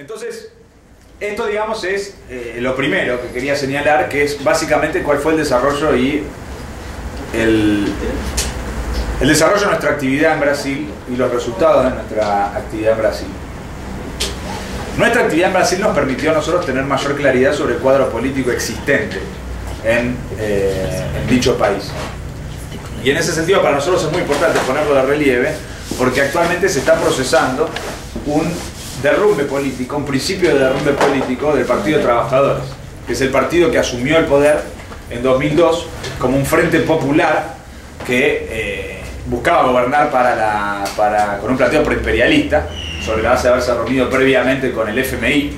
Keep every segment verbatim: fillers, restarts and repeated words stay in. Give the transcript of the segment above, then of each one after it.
Entonces, esto, digamos, es eh, lo primero que quería señalar, que es básicamente cuál fue el desarrollo y el, el desarrollo de nuestra actividad en Brasil y los resultados de nuestra actividad en Brasil. Nuestra actividad en Brasil nos permitió a nosotros tener mayor claridad sobre el cuadro político existente en, eh, en dicho país. Y en ese sentido para nosotros es muy importante ponerlo de relieve, porque actualmente se está procesando un derrumbe político, un principio de derrumbe político del Partido de Trabajadores, que es el partido que asumió el poder en dos mil dos como un frente popular que eh, buscaba gobernar para la, para, con un planteo proimperialista, sobre la base de haberse reunido previamente con el F M I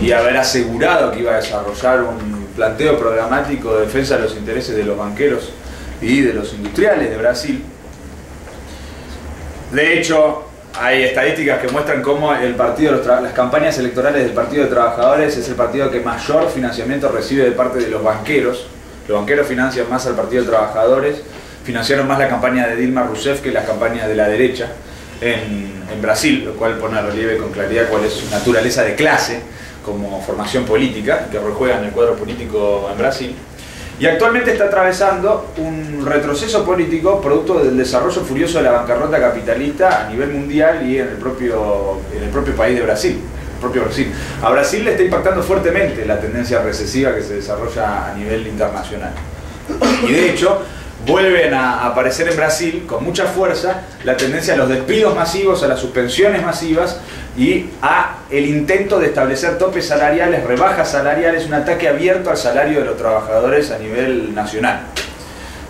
y haber asegurado que iba a desarrollar un planteo programático de defensa de los intereses de los banqueros y de los industriales de Brasil. De hecho, hay estadísticas que muestran cómo el partido, las campañas electorales del Partido de Trabajadores es el partido que mayor financiamiento recibe de parte de los banqueros. Los banqueros financian más al Partido de Trabajadores, financiaron más la campaña de Dilma Rousseff que las campañas de la derecha en, en Brasil, lo cual pone a relieve con claridad cuál es su naturaleza de clase como formación política que rejuega en el cuadro político en Brasil. Y actualmente está atravesando un retroceso político producto del desarrollo furioso de la bancarrota capitalista a nivel mundial y en el propio, en el propio país de Brasil, el propio Brasil. A Brasil le está impactando fuertemente la tendencia recesiva que se desarrolla a nivel internacional. Y de hecho, vuelven a aparecer en Brasil con mucha fuerza la tendencia a los despidos masivos, a las suspensiones masivas y a el intento de establecer topes salariales, rebajas salariales, un ataque abierto al salario de los trabajadores a nivel nacional.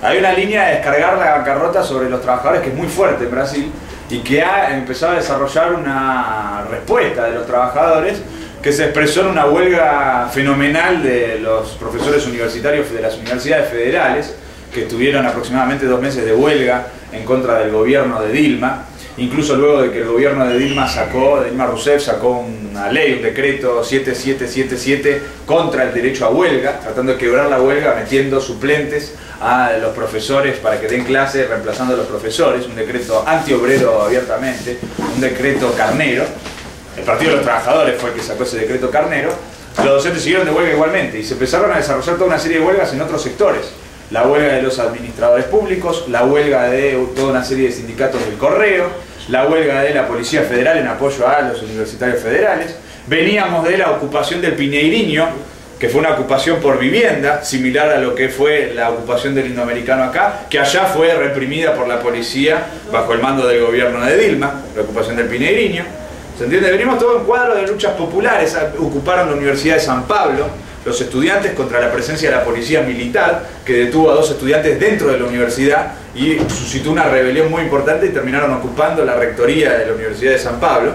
Hay una línea de descargar la bancarrota sobre los trabajadores que es muy fuerte en Brasil y que ha empezado a desarrollar una respuesta de los trabajadores que se expresó en una huelga fenomenal de los profesores universitarios de las universidades federales, que tuvieron aproximadamente dos meses de huelga en contra del gobierno de Dilma, incluso luego de que el gobierno de Dilma sacó, Dilma Rousseff sacó una ley, un decreto siete siete siete siete contra el derecho a huelga, tratando de quebrar la huelga metiendo suplentes a los profesores para que den clase, reemplazando a los profesores, un decreto antiobrero abiertamente, un decreto carnero. El Partido de los Trabajadores fue el que sacó ese decreto carnero. Los docentes siguieron de huelga igualmente y se empezaron a desarrollar toda una serie de huelgas en otros sectores. La huelga de los administradores públicos, la huelga de toda una serie de sindicatos del correo, la huelga de la Policía Federal en apoyo a los universitarios federales. Veníamos de la ocupación del Pinheirinho, que fue una ocupación por vivienda, similar a lo que fue la ocupación del indoamericano acá, que allá fue reprimida por la policía bajo el mando del gobierno de Dilma, la ocupación del Pinheirinho. ¿Se entiende? Venimos todo en cuadro de luchas populares, ocuparon la Universidad de San Pablo, los estudiantes contra la presencia de la policía militar, que detuvo a dos estudiantes dentro de la universidad y suscitó una rebelión muy importante y terminaron ocupando la rectoría de la Universidad de San Pablo,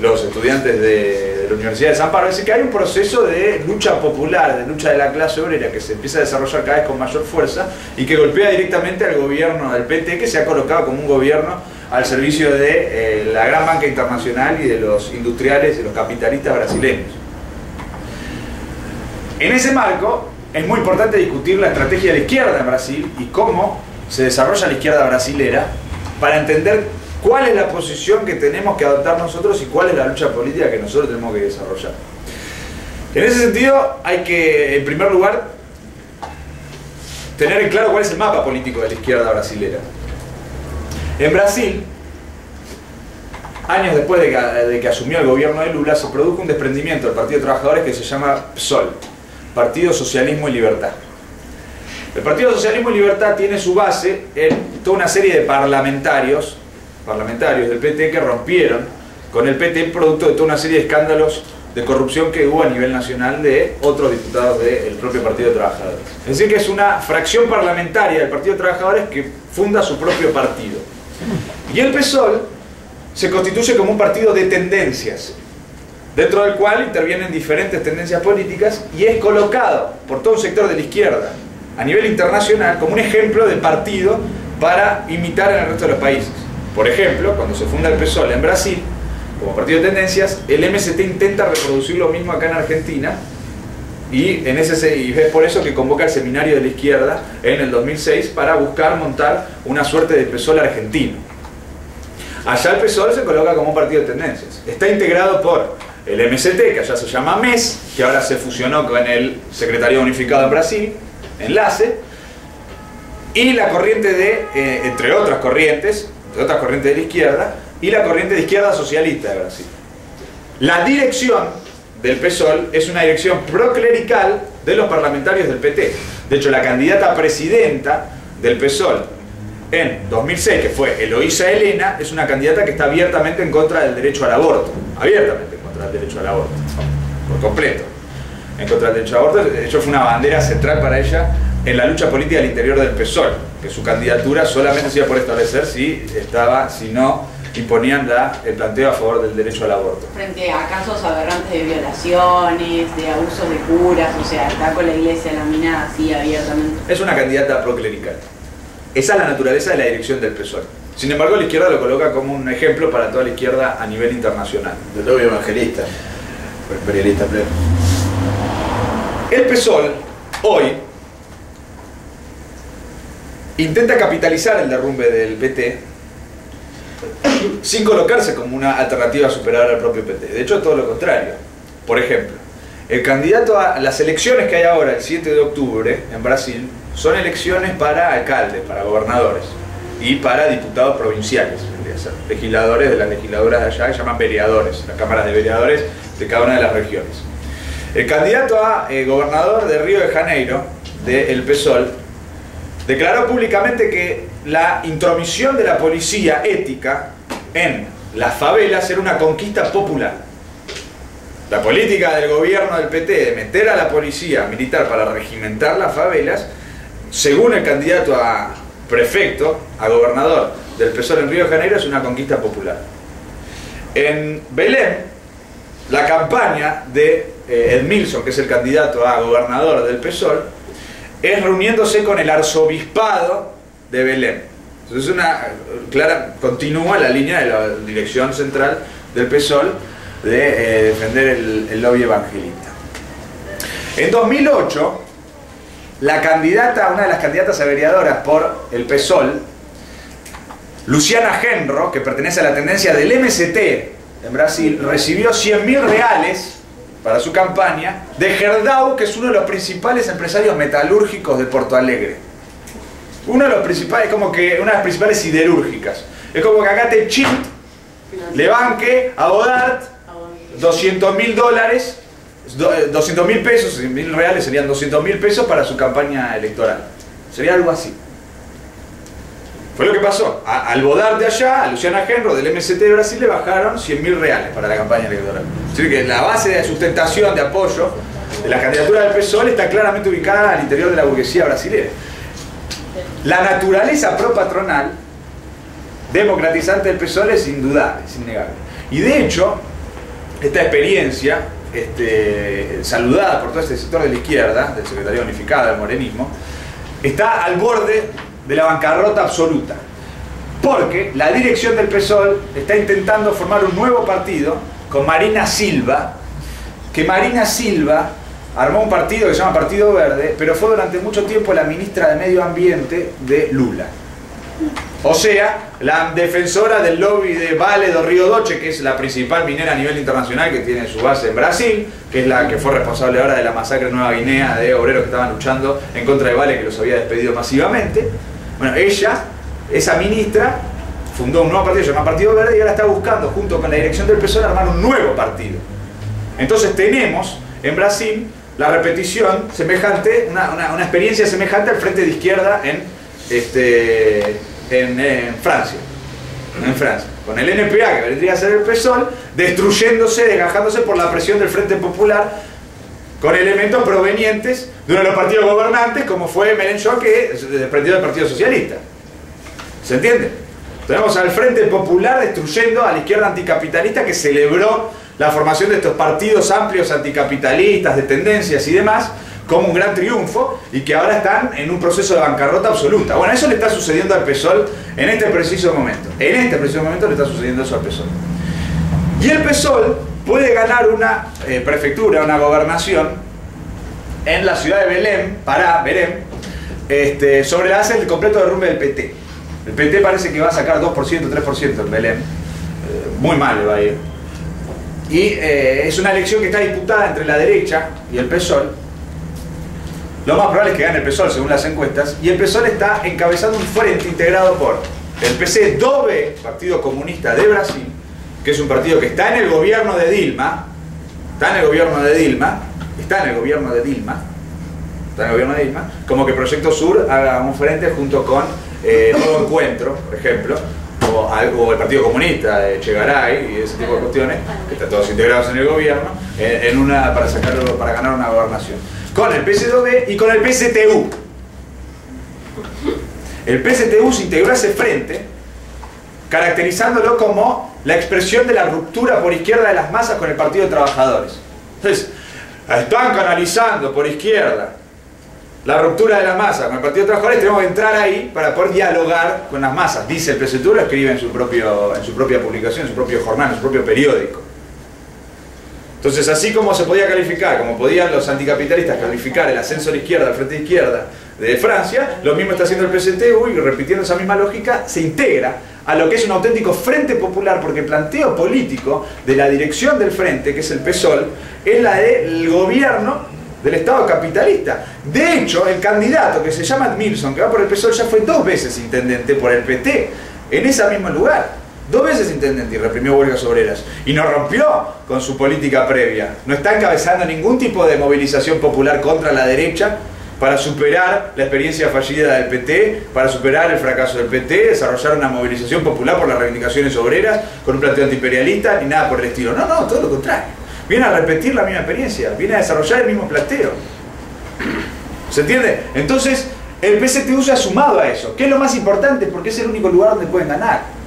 los estudiantes de la Universidad de San Pablo. Así que hay un proceso de lucha popular, de lucha de la clase obrera, que se empieza a desarrollar cada vez con mayor fuerza y que golpea directamente al gobierno del P T, que se ha colocado como un gobierno al servicio de eh, la gran banca internacional y de los industriales, de los capitalistas brasileños. En ese marco, es muy importante discutir la estrategia de la izquierda en Brasil y cómo se desarrolla la izquierda brasilera para entender cuál es la posición que tenemos que adoptar nosotros y cuál es la lucha política que nosotros tenemos que desarrollar. En ese sentido, hay que, en primer lugar, tener en claro cuál es el mapa político de la izquierda brasilera. En Brasil, años después de que, de que asumió el gobierno de Lula, se produjo un desprendimiento del Partido de Trabajadores que se llama P S O L, Partido Socialismo y Libertad. El Partido Socialismo y Libertad tiene su base en toda una serie de parlamentarios, parlamentarios del P T que rompieron con el P T producto de toda una serie de escándalos de corrupción que hubo a nivel nacional de otros diputados del propio Partido de Trabajadores. Es decir, que es una fracción parlamentaria del Partido de Trabajadores que funda su propio partido. Y el P S O L se constituye como un partido de tendencias, dentro del cual intervienen diferentes tendencias políticas y es colocado por todo un sector de la izquierda a nivel internacional como un ejemplo de partido para imitar en el resto de los países. Por ejemplo, cuando se funda el P S O L en Brasil como partido de tendencias, el M S T intenta reproducir lo mismo acá en Argentina y, en ese, y es por eso que convoca el seminario de la izquierda en el dos mil seis para buscar montar una suerte de P S O L argentino. Allá el P S O L se coloca como un partido de tendencias. Está integrado por el M S T, que allá se llama M E S, que ahora se fusionó con el Secretario Unificado en Brasil, enlace, y la corriente de, eh, entre otras corrientes, entre otras corrientes de la izquierda, y la corriente de izquierda socialista de Brasil. La dirección del P S O L es una dirección proclerical de los parlamentarios del P T. De hecho, la candidata a presidenta del P S O L en dos mil seis, que fue Eloísa Helena, es una candidata que está abiertamente en contra del derecho al aborto. Abiertamente en contra del derecho al aborto, por completo. En contra del derecho al aborto, de hecho fue una bandera central para ella en la lucha política al interior del P S O L, que su candidatura solamente se iba por establecer si estaba, si no imponían la, el planteo a favor del derecho al aborto. Frente a casos aberrantes de violaciones, de abusos de curas, o sea, está con la iglesia, la mina así abiertamente. Es una candidata proclerical. Esa es la naturaleza de la dirección del P S O L. Sin embargo, la izquierda lo coloca como un ejemplo para toda la izquierda a nivel internacional. Del lobby evangelista, imperialista pleno. El P S O L, hoy, intenta capitalizar el derrumbe del P T sin colocarse como una alternativa superior al propio P T. De hecho, todo lo contrario. Por ejemplo, el candidato a las elecciones que hay ahora, el siete de octubre, en Brasil, son elecciones para alcaldes, para gobernadores y para diputados provinciales, legisladores de las legisladoras de allá que llaman vereadores, las cámaras de vereadores de cada una de las regiones. El candidato a eh, gobernador de Río de Janeiro, del P S O L, declaró públicamente que la intromisión de la policía ética en las favelas era una conquista popular. La política del gobierno del P T de meter a la policía militar para regimentar las favelas, según el candidato a prefecto, a gobernador del P S O L en Río de Janeiro, es una conquista popular. En Belén, la campaña de eh, Edmilson, que es el candidato a gobernador del P S O L, es reuniéndose con el arzobispado de Belén. Entonces es una clara, continúa la línea de la dirección central del P S O L de eh, defender el, el lobby evangelista. En dos mil ocho, la candidata, una de las candidatas a vereadoras por el P S O L, Luciana Genro, que pertenece a la tendencia del M S T en Brasil, recibió cien mil reales para su campaña de Gerdau, que es uno de los principales empresarios metalúrgicos de Porto Alegre. Uno de los principales, como que una de las principales siderúrgicas. Es como que acá te chit, le banque a Bodart doscientos mil dólares, doscientos mil pesos, cien mil reales serían doscientos mil pesos para su campaña electoral. Sería algo así. Fue lo que pasó. A, al Bodart de allá, a Luciana Genro del M S T de Brasil le bajaron cien mil reales para la campaña electoral. Es decir, que la base de sustentación, de apoyo de la candidatura del P S O L está claramente ubicada al interior de la burguesía brasileña. La naturaleza propatronal democratizante del P S O L es indudable, es innegable. Y de hecho, esta experiencia, este, saludada por todo este sector de la izquierda, del Secretario Unificado, del morenismo, está al borde de la bancarrota absoluta, porque la dirección del P S O L está intentando formar un nuevo partido con Marina Silva, que Marina Silva armó un partido que se llama Partido Verde, pero fue durante mucho tiempo la ministra de Medio Ambiente de Lula. O sea, la defensora del lobby de Vale do Río Doche, que es la principal minera a nivel internacional, que tiene su base en Brasil, que es la que fue responsable ahora de la masacre en Nueva Guinea de obreros que estaban luchando en contra de Vale, que los había despedido masivamente. Bueno, ella, esa ministra, fundó un nuevo partido, se llama Partido Verde, y ahora está buscando, junto con la dirección del P S O L, armar un nuevo partido. Entonces tenemos en Brasil la repetición semejante, una, una, una experiencia semejante al frente de izquierda en, este, en, en Francia, en Francia, con el N P A, que vendría a ser el P S O L, destruyéndose, desgajándose por la presión del Frente Popular, con elementos provenientes de uno de los partidos gobernantes, como fue Belén, que se desprendió del Partido Socialista. ¿Se entiende? Tenemos al Frente Popular destruyendo a la izquierda anticapitalista, que celebró la formación de estos partidos amplios anticapitalistas, de tendencias y demás, como un gran triunfo, y que ahora están en un proceso de bancarrota absoluta. Bueno, eso le está sucediendo al P S O L en este preciso momento. En este preciso momento le está sucediendo eso al P S O L. Y el P S O L puede ganar una eh, prefectura, una gobernación, en la ciudad de Belém, Pará, Belém, este, sobre la base del completo derrumbe del P T. El P T parece que va a sacar dos por ciento, tres por ciento en Belém. Eh, muy mal le va a ir. y eh, es una elección que está disputada entre la derecha y el P SOL. Lo más probable es que gane el P SOL según las encuestas, y el P SOL está encabezando un frente integrado por el P C D O B, Partido Comunista de Brasil, que es un partido que está en el gobierno de Dilma, está en el gobierno de Dilma, está en el gobierno de Dilma, está en el gobierno de Dilma, como que Proyecto Sur haga un frente junto con eh, Nuevo Encuentro, por ejemplo, o, o el Partido Comunista de Chegaray y ese tipo de cuestiones, que están todos integrados en el gobierno, en, en una, para, sacarlo, para ganar una gobernación. Con el P C D O B y con el P S T U. El P S T U se integró a ese frente, caracterizándolo como la expresión de la ruptura por izquierda de las masas con el Partido de Trabajadores. Entonces, están canalizando por izquierda la ruptura de la masa con el Partido de Trabajadores, tenemos que entrar ahí para poder dialogar con las masas, dice el P S T U, lo escribe en su, propio, en su propia publicación, en su propio jornal, en su propio periódico. Entonces, así como se podía calificar, como podían los anticapitalistas calificar el ascenso a la izquierda, al frente de izquierda de Francia, lo mismo está haciendo el P S T U y repitiendo esa misma lógica, se integra a lo que es un auténtico frente popular, porque el planteo político de la dirección del frente, que es el P SOL, es la del gobierno del Estado capitalista. De hecho, el candidato que se llama Edmilson, que va por el P SOL, ya fue dos veces intendente por el P T, en ese mismo lugar. Dos veces intendente y reprimió huelgas obreras. Y no rompió con su política previa. No está encabezando ningún tipo de movilización popular contra la derecha para superar la experiencia fallida del P T, para superar el fracaso del P T, desarrollar una movilización popular por las reivindicaciones obreras, con un planteo antiimperialista, ni nada por el estilo. No, no, todo lo contrario. Viene a repetir la misma experiencia, viene a desarrollar el mismo planteo. ¿Se entiende? Entonces, el P S T U se ha sumado a eso, que es lo más importante porque es el único lugar donde pueden ganar.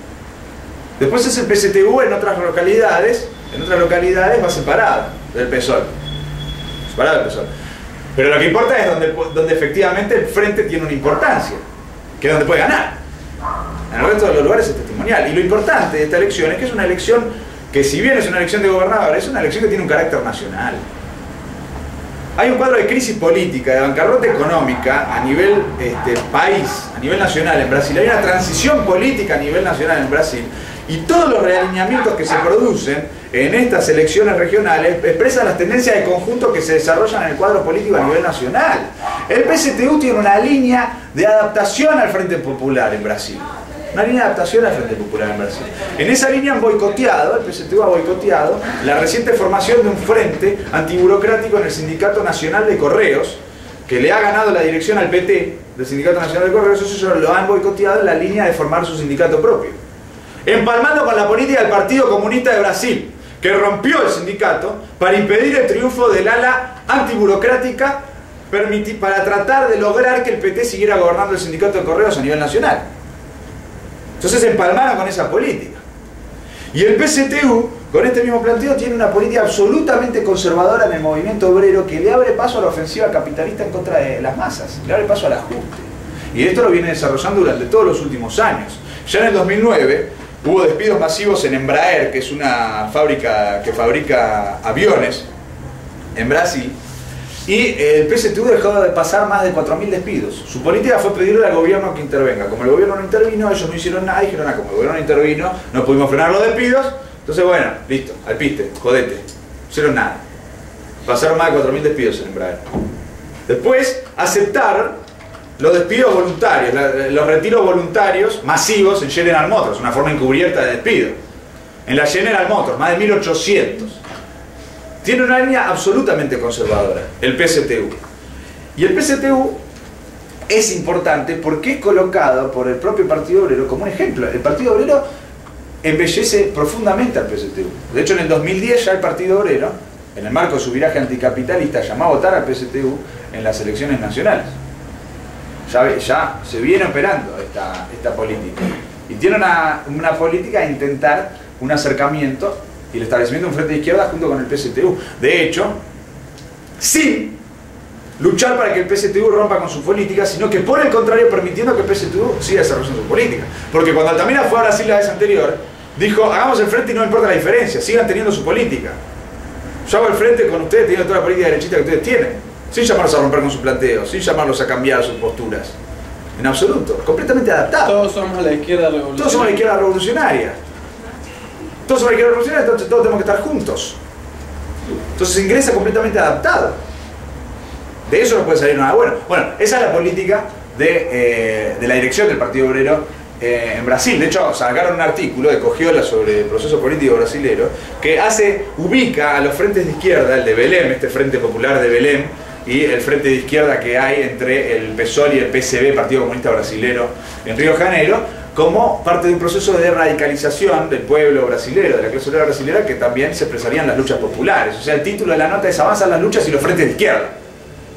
Después es el P S T U en otras localidades, en otras localidades va separado del P SOL. Separado del P SOL. Pero lo que importa es donde, donde efectivamente el frente tiene una importancia, que es donde puede ganar. En el resto de los lugares es testimonial. Y lo importante de esta elección es que es una elección que, si bien es una elección de gobernador, es una elección que tiene un carácter nacional. Hay un cuadro de crisis política, de bancarrota económica a nivel este, país, a nivel nacional en Brasil. Hay una transición política a nivel nacional en Brasil. Y todos los realineamientos que se producen en estas elecciones regionales expresan las tendencias de conjunto que se desarrollan en el cuadro político a nivel nacional. El P S T U tiene una línea de adaptación al Frente Popular en Brasil. Una línea de adaptación al Frente Popular en Brasil. En esa línea han boicoteado, el P S T U ha boicoteado, la reciente formación de un frente antiburocrático en el Sindicato Nacional de Correos, que le ha ganado la dirección al P T del Sindicato Nacional de Correos. Ellos lo han boicoteado en la línea de formar su sindicato propio. Empalmando con la política del Partido Comunista de Brasil, que rompió el sindicato para impedir el triunfo del ala antiburocrática, para tratar de lograr que el P T siguiera gobernando el sindicato de Correos a nivel nacional. Entonces empalmaron con esa política. Y el P S T U, con este mismo planteo, tiene una política absolutamente conservadora en el movimiento obrero que le abre paso a la ofensiva capitalista en contra de las masas, le abre paso al ajuste. Y esto lo viene desarrollando durante todos los últimos años. Ya en el dos mil nueve hubo despidos masivos en Embraer, que es una fábrica que fabrica aviones en Brasil, y el P S T U dejó de pasar más de cuatro mil despidos. Su política fue pedirle al gobierno que intervenga. Como el gobierno no intervino, ellos no hicieron nada, dijeron, ah, como el gobierno no intervino, no pudimos frenar los despidos, entonces bueno, listo, al piste, jodete, no hicieron nada. Pasaron más de cuatro mil despidos en Embraer. Después aceptaron los despidos voluntarios, los retiros voluntarios masivos en General Motors, una forma encubierta de despido. En la General Motors, más de mil ochocientos. Tiene una línea absolutamente conservadora, el P S T U. Y el P S T U es importante porque es colocado por el propio Partido Obrero como un ejemplo. El Partido Obrero embellece profundamente al P S T U. De hecho, en el dos mil diez ya el Partido Obrero, en el marco de su viraje anticapitalista, llamó a votar al P S T U en las elecciones nacionales. Ya, ya se viene operando esta, esta política y tiene una, una política de intentar un acercamiento y el establecimiento de un frente de izquierda junto con el P S T U, de hecho sin luchar para que el P S T U rompa con su política, sino que por el contrario permitiendo que el P S T U siga desarrollando su política, porque cuando Altamira fue a Brasil la vez anterior dijo, hagamos el frente y no me importa la diferencia, sigan teniendo su política, yo hago el frente con ustedes teniendo toda la política derechista que ustedes tienen, sin llamarlos a romper con su planteo, sin llamarlos a cambiar sus posturas. En absoluto, completamente adaptado. Todos somos la izquierda revolucionaria. Todos somos la izquierda revolucionaria. Todo sobre revoluciones, entonces todos tenemos que estar juntos. Entonces ingresa completamente adaptado. De eso no puede salir nada bueno. Bueno, esa es la política de, eh, de la dirección del Partido Obrero eh, en Brasil. De hecho, sacaron un artículo de Cogiola sobre el proceso político brasilero que hace, ubica a los frentes de izquierda, el de Belém, este Frente Popular de Belém, y el frente de izquierda que hay entre el P S O L y el P C B, Partido Comunista Brasilero, en Río de Janeiro, como parte de un proceso de radicalización del pueblo brasilero, de la clase obrera brasilera, que también se expresarían las luchas populares. O sea, el título de la nota es Avanzan las luchas y los frentes de izquierda,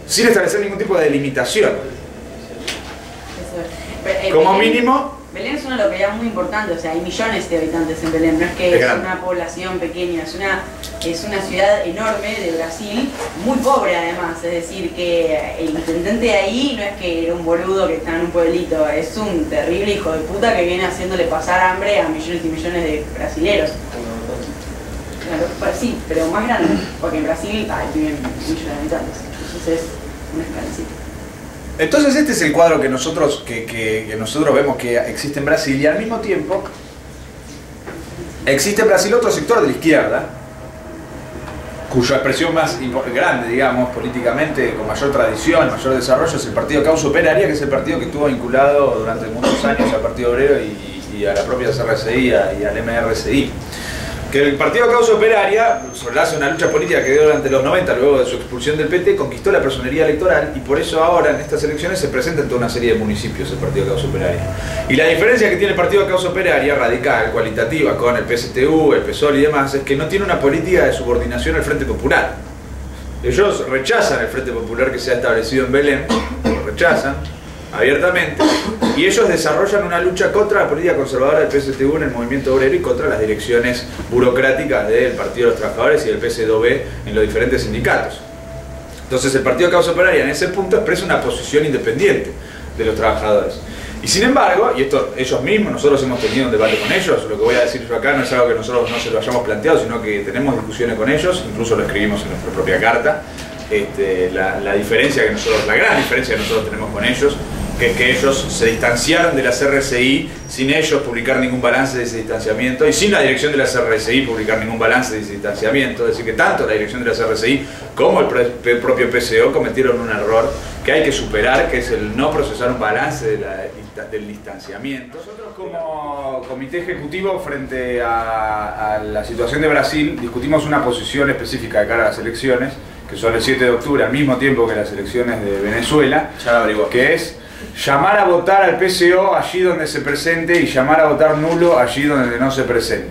sin establecer ningún tipo de delimitación. Eso es. Como Belén, mínimo... Belén es una localidad muy importante, o sea, hay millones de habitantes en Belén, no es que es, es una población pequeña, es una, es una ciudad enorme de Brasil, muy pobre además, es decir, que el intendente de ahí no es que era un boludo que está en un pueblito, es un terrible hijo de puta que viene haciéndole pasar hambre a millones y millones de brasileros. Claro, sí, pero más grande, porque en Brasil hay millones de habitantes. Entonces, un escaloncito. Entonces este es el cuadro que nosotros, que, que, que nosotros vemos que existe en Brasil, y al mismo tiempo existe en Brasil otro sector de la izquierda, cuya expresión más grande, digamos, políticamente, con mayor tradición, mayor desarrollo, es el Partido de Causa Operaria, que es el partido que estuvo vinculado durante muchos años al Partido Obrero y, y a la propia C R C I y al M R C I. Que el Partido de Causa Operaria, sobre la base de una lucha política que dio durante los noventa, luego de su expulsión del P T, conquistó la personería electoral, y por eso ahora en estas elecciones se presenta en toda una serie de municipios el Partido de Causa Operaria. Y la diferencia que tiene el Partido de Causa Operaria, radical, cualitativa, con el P S T U, el P S O L y demás, es que no tiene una política de subordinación al Frente Popular. Ellos rechazan el Frente Popular que se ha establecido en Belém, lo rechazan abiertamente, y ellos desarrollan una lucha contra la política conservadora del P S T U en el movimiento obrero y contra las direcciones burocráticas del Partido de los Trabajadores y del P C D O B en los diferentes sindicatos. Entonces el Partido de Causa Operaria en ese punto expresa una posición independiente de los trabajadores. Y sin embargo, y esto ellos mismos, nosotros hemos tenido un debate con ellos, lo que voy a decir yo acá no es algo que nosotros no se lo hayamos planteado, sino que tenemos discusiones con ellos, incluso lo escribimos en nuestra propia carta, este, la, la diferencia que nosotros, la gran diferencia que nosotros tenemos con ellos, que es que ellos se distanciaron de la C R C I sin ellos publicar ningún balance de ese distanciamiento, y sin la dirección de la C R C I publicar ningún balance de ese distanciamiento. Es decir, que tanto la dirección de la C R C I como el propio P C O cometieron un error que hay que superar, que es el no procesar un balance de la, del distanciamiento. Nosotros como comité ejecutivo, frente a, a la situación de Brasil, discutimos una posición específica de cara a las elecciones, que son el siete de octubre, al mismo tiempo que las elecciones de Venezuela, ya lo que es llamar a votar al P C O allí donde se presente y llamar a votar nulo allí donde no se presente.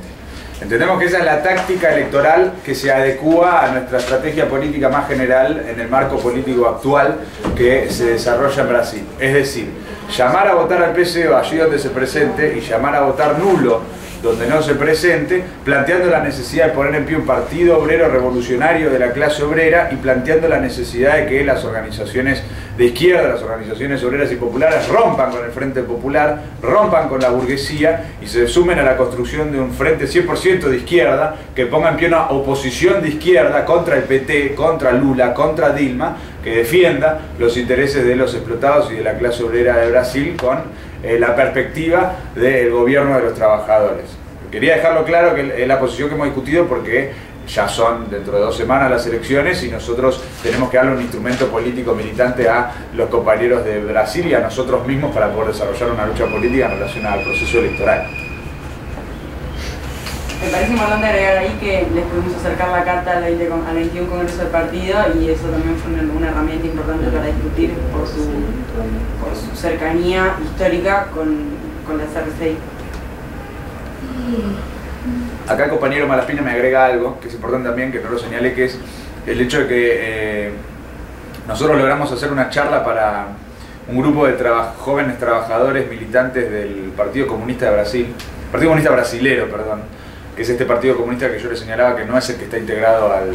Entendemos que esa es la táctica electoral que se adecúa a nuestra estrategia política más general en el marco político actual que se desarrolla en Brasil. Es decir, llamar a votar al P C O allí donde se presente y llamar a votar nulo donde no se presente, planteando la necesidad de poner en pie un partido obrero revolucionario de la clase obrera, y planteando la necesidad de que las organizaciones de izquierda, las organizaciones obreras y populares, rompan con el Frente Popular, rompan con la burguesía y se sumen a la construcción de un frente cien por ciento de izquierda, que ponga en pie una oposición de izquierda contra el P T, contra Lula, contra Dilma, que defienda los intereses de los explotados y de la clase obrera de Brasil con eh, la perspectiva del gobierno de los trabajadores. Quería dejarlo claro que es la posición que hemos discutido, porque ya son dentro de dos semanas las elecciones y nosotros tenemos que darle un instrumento político militante a los compañeros de Brasil y a nosotros mismos para poder desarrollar una lucha política en relación al proceso electoral. Me parece importante agregar ahí que les pudimos acercar la carta al veintiún Congreso del Partido, y eso también fue una, una herramienta importante para discutir por su, por su cercanía histórica con, con la C R C I. Acá el compañero Malaspina me agrega algo que es importante también, que no lo señalé, que es el hecho de que eh, nosotros logramos hacer una charla para un grupo de traba- jóvenes trabajadores militantes del Partido Comunista de Brasil, Partido Comunista Brasilero, perdón, que es este Partido Comunista que yo le señalaba, que no es el que está integrado al,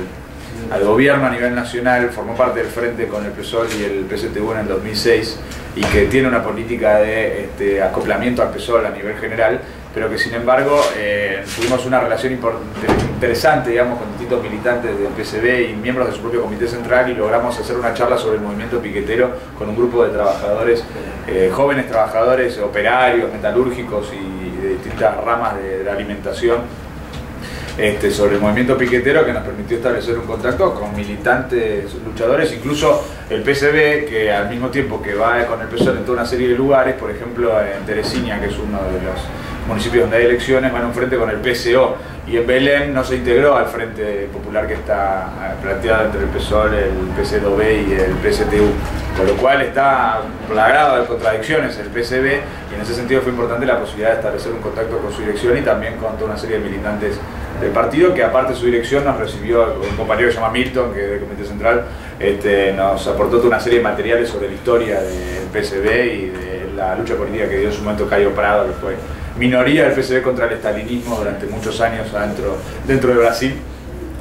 al gobierno a nivel nacional, formó parte del frente con el P S O L y el P S T U en el dos mil seis, y que tiene una política de este, acoplamiento al P S O L a nivel general, pero que sin embargo eh, tuvimos una relación interesante, digamos, con distintos militantes del P C B y miembros de su propio Comité Central, y logramos hacer una charla sobre el movimiento piquetero con un grupo de trabajadores, eh, jóvenes trabajadores, operarios, metalúrgicos y de distintas ramas de, de la alimentación, este, sobre el movimiento piquetero, que nos permitió establecer un contacto con militantes, luchadores, incluso el P C B, que al mismo tiempo que va con el P S O L en toda una serie de lugares, por ejemplo en Teresina, que es uno de los municipios donde hay elecciones, van a un frente con el P S O, y en Belém no se integró al frente popular que está planteado entre el P S O L, el P C D O B y el P S T U, con lo cual está plagado de contradicciones el P C B, y en ese sentido fue importante la posibilidad de establecer un contacto con su dirección y también con toda una serie de militantes del partido, que aparte de su dirección nos recibió un compañero que se llama Milton, que es del Comité Central, este, nos aportó toda una serie de materiales sobre la historia del P C B y de la lucha política que dio en su momento Cayo Prado, que fue minoría del P C B contra el estalinismo durante muchos años adentro, dentro de Brasil,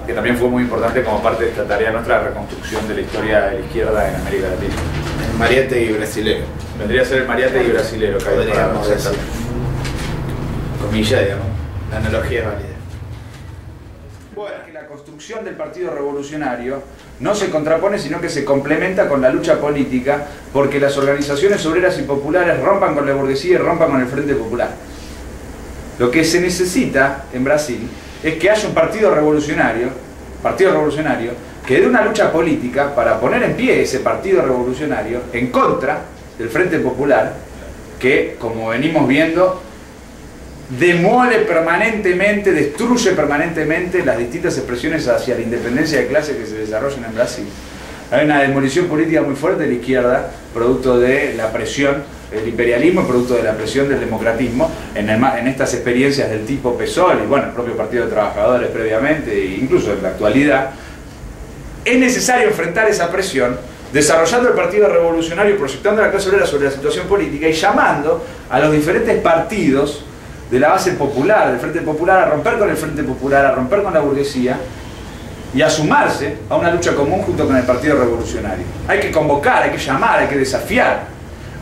que también fue muy importante como parte de esta tarea nuestra de reconstrucción de la historia de la izquierda en América Latina. El Mariátegui brasilero. Vendría a ser el Mariátegui brasilero, que podríamos decir. Comilla, digamos. La analogía es válida. Bueno, que la construcción del Partido Revolucionario no se contrapone, sino que se complementa con la lucha política, porque las organizaciones obreras y populares rompan con la burguesía y rompan con el Frente Popular. Lo que se necesita en Brasil es que haya un partido revolucionario, partido revolucionario que dé una lucha política para poner en pie ese partido revolucionario en contra del Frente Popular, que, como venimos viendo, demole permanentemente, destruye permanentemente las distintas expresiones hacia la independencia de clase que se desarrollan en Brasil. Hay una demolición política muy fuerte de la izquierda, producto de la presión del imperialismo, producto de la presión del democratismo, en, el, en estas experiencias del tipo P S O L y bueno, el propio Partido de Trabajadores previamente, e incluso en la actualidad, es necesario enfrentar esa presión desarrollando el Partido Revolucionario, proyectando la clase obrera sobre la situación política y llamando a los diferentes partidos de la base popular, del Frente Popular, a romper con el Frente Popular, a romper con la burguesía y a sumarse a una lucha común junto con el Partido Revolucionario. Hay que convocar, hay que llamar, hay que desafiar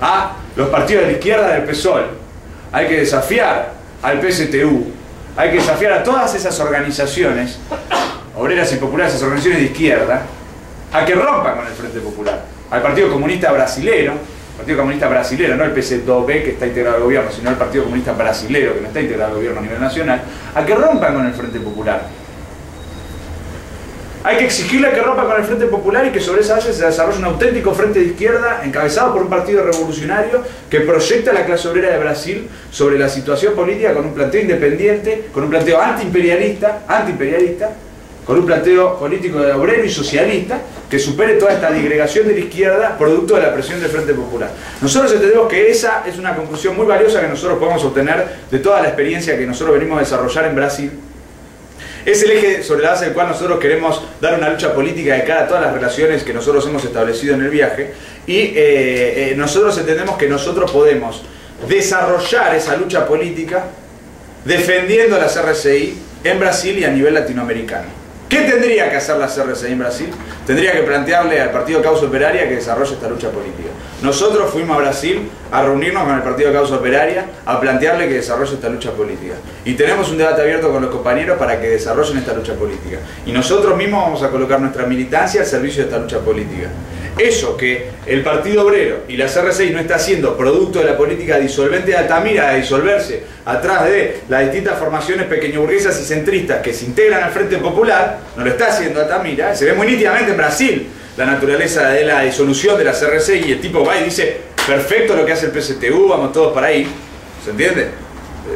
a los partidos de la izquierda del P S O L, hay que desafiar al P S T U, hay que desafiar a todas esas organizaciones, obreras y populares, esas organizaciones de izquierda, a que rompan con el Frente Popular, al Partido Comunista Brasilero, Partido Comunista Brasilero, no el P C D O B que está integrado al gobierno, sino el Partido Comunista Brasilero que no está integrado al gobierno a nivel nacional, a que rompan con el Frente Popular. Hay que exigirle que rompa con el Frente Popular y que sobre esa base se desarrolle un auténtico frente de izquierda encabezado por un partido revolucionario que proyecta a la clase obrera de Brasil sobre la situación política con un planteo independiente, con un planteo antiimperialista, antiimperialista, con un planteo político de obrero y socialista que supere toda esta digregación de la izquierda producto de la presión del Frente Popular. Nosotros entendemos que esa es una conclusión muy valiosa que nosotros podemos obtener de toda la experiencia que nosotros venimos a desarrollar en Brasil. Es el eje sobre la base del cual nosotros queremos dar una lucha política de cara a todas las relaciones que nosotros hemos establecido en el viaje y eh, eh, nosotros entendemos que nosotros podemos desarrollar esa lucha política defendiendo la C R C I en Brasil y a nivel latinoamericano. ¿Qué tendría que hacer la C R C I en Brasil? Tendría que plantearle al Partido de Causa Operaria que desarrolle esta lucha política. Nosotros fuimos a Brasil a reunirnos con el Partido de Causa Operaria a plantearle que desarrolle esta lucha política. Y tenemos un debate abierto con los compañeros para que desarrollen esta lucha política. Y nosotros mismos vamos a colocar nuestra militancia al servicio de esta lucha política. Eso que el Partido Obrero y la C R C I no está haciendo, producto de la política disolvente de Altamira, de disolverse atrás de las distintas formaciones pequeñoburguesas y centristas que se integran al Frente Popular, no lo está haciendo Altamira, se ve muy nítidamente en Brasil la naturaleza de la disolución de la C R C I y el tipo va y dice, perfecto lo que hace el P S T U, vamos todos para ahí, ¿se entiende?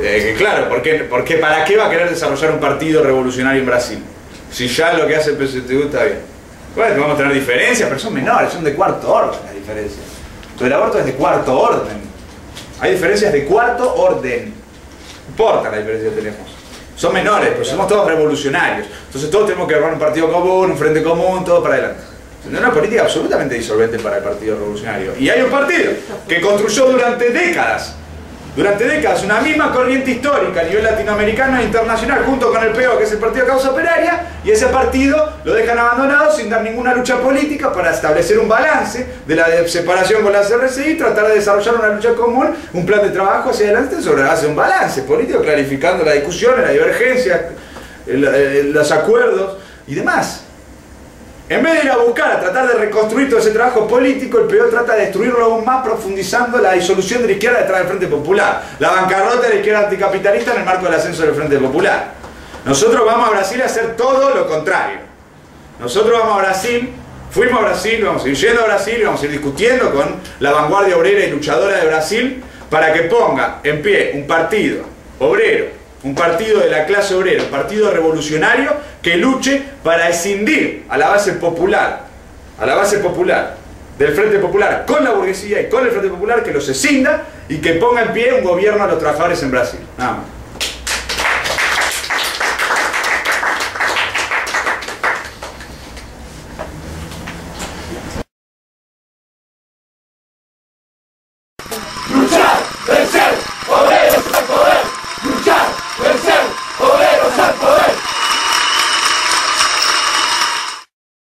Eh, claro, porque, porque ¿para qué va a querer desarrollar un partido revolucionario en Brasil? Si ya lo que hace el P S T U está bien. Bueno, vamos a tener diferencias, pero son menores, son de cuarto orden las diferencias. Entonces el aborto es de cuarto orden. Hay diferencias de cuarto orden. No importa la diferencia que tenemos. Son menores, pero somos todos revolucionarios. Entonces todos tenemos que armar un partido común, un frente común, todo para adelante. Es una política absolutamente disolvente para el Partido Revolucionario. Y hay un partido que construyó durante décadas, durante décadas, una misma corriente histórica a nivel latinoamericano e internacional, junto con el P O, que es el Partido de Causa Operaria, y ese partido lo dejan abandonado sin dar ninguna lucha política para establecer un balance de la separación con la C R C I y tratar de desarrollar una lucha común, un plan de trabajo hacia adelante sobre la base de un balance político, clarificando las discusiones, las divergencias, los acuerdos y demás. En vez de ir a buscar, a tratar de reconstruir todo ese trabajo político, el P O trata de destruirlo aún más, profundizando la disolución de la izquierda detrás del Frente Popular, la bancarrota de la izquierda anticapitalista en el marco del ascenso del Frente Popular. Nosotros vamos a Brasil a hacer todo lo contrario. Nosotros vamos a Brasil, fuimos a Brasil, vamos a ir yendo a Brasil, vamos a ir discutiendo con la vanguardia obrera y luchadora de Brasil para que ponga en pie un partido obrero, un partido de la clase obrera, un partido revolucionario que luche para escindir a la base popular, a la base popular del Frente Popular con la burguesía y con el Frente Popular, que los escinda y que ponga en pie un gobierno a los trabajadores en Brasil. Nada más. ¡Lucha!